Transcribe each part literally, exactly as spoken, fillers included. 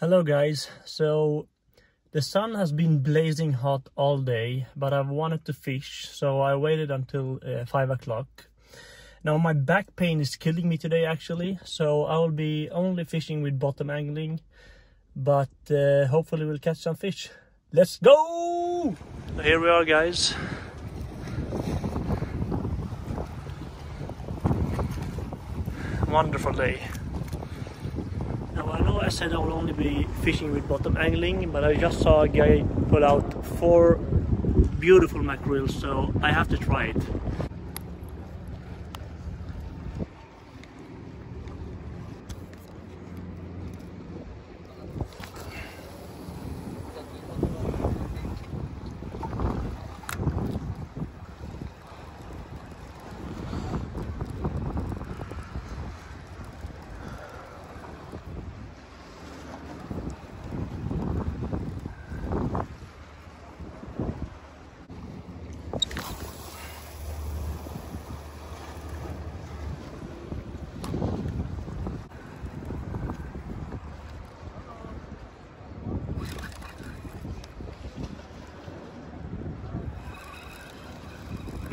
Hello guys, so the sun has been blazing hot all day, but I wanted to fish, so I waited until uh, five o'clock. Now my back pain is killing me today actually, so I will be only fishing with bottom angling, but uh, hopefully we'll catch some fish. Let's go! So here we are guys. Wonderful day. Now, I know I said I will only be fishing with bottom angling, but I just saw a guy pull out four beautiful mackerel, so I have to try it.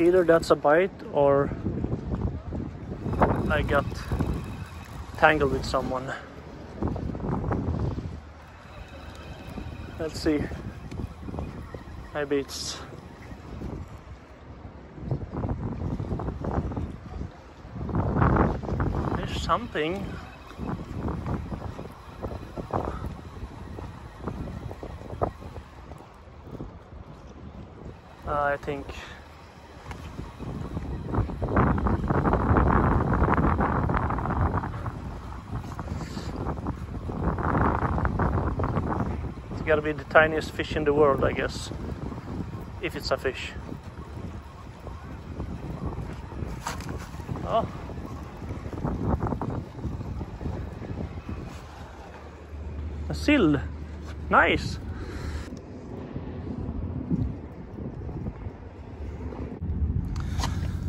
Either that's a bite or I got tangled with someone. Let's see. Maybe it's there's something. Uh, I think gotta be the tiniest fish in the world, I guess, if it's a fish. Oh. A seal. Nice.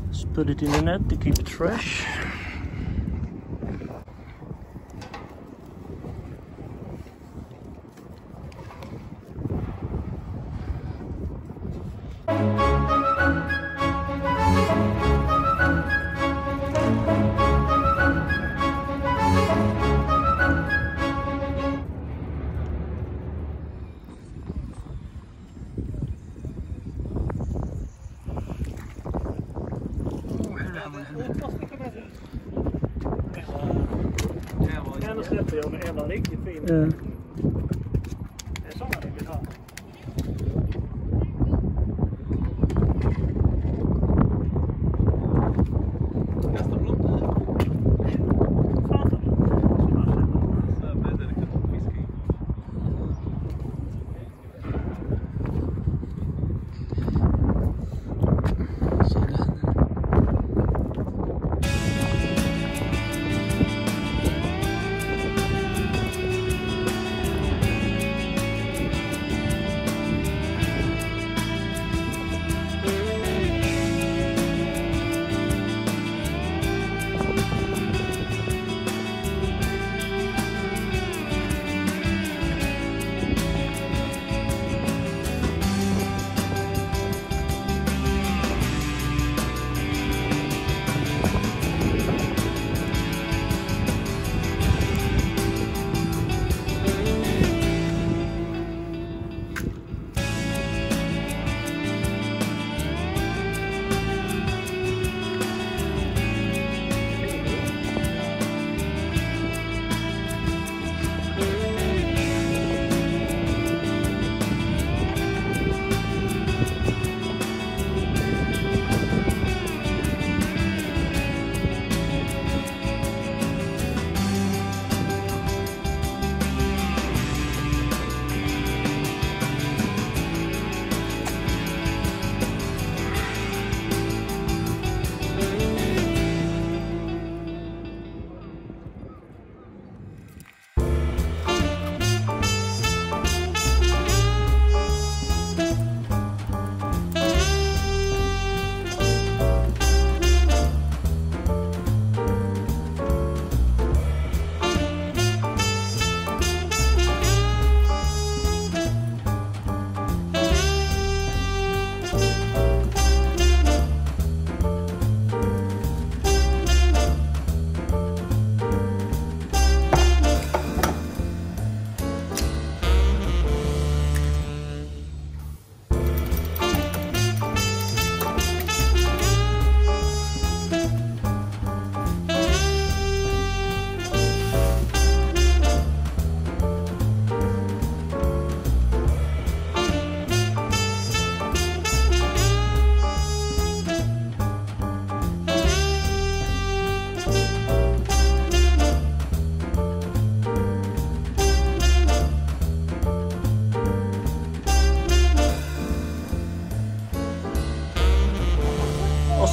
Let's put it in the net to keep it fresh. Yeah.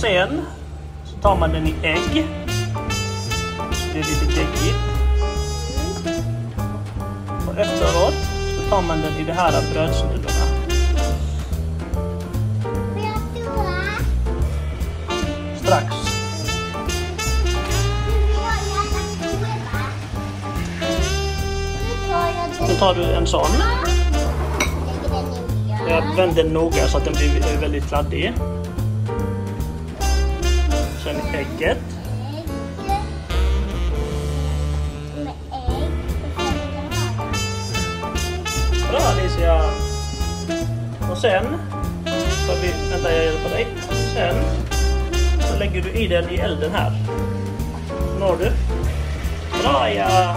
sen så tar man den i ägg. Det är lite äggigt. Och efteråt så tar man den i det här brödsnuddarna. Strax. Nu tar du en sån. Jag vänder den noga så att den blir väldigt kladdig. Sen ägget. Bra Alicia. Och sen så vi, vänta jag hjälper dig. Sen så lägger du i den i elden här. Når du? Bra ja.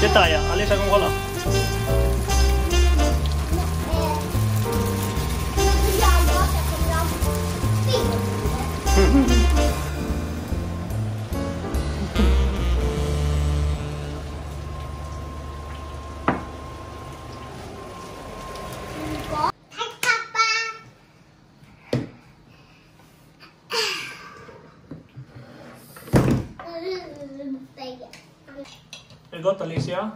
Titta ja, Alicia kommer kolla. Är det gott Alicia?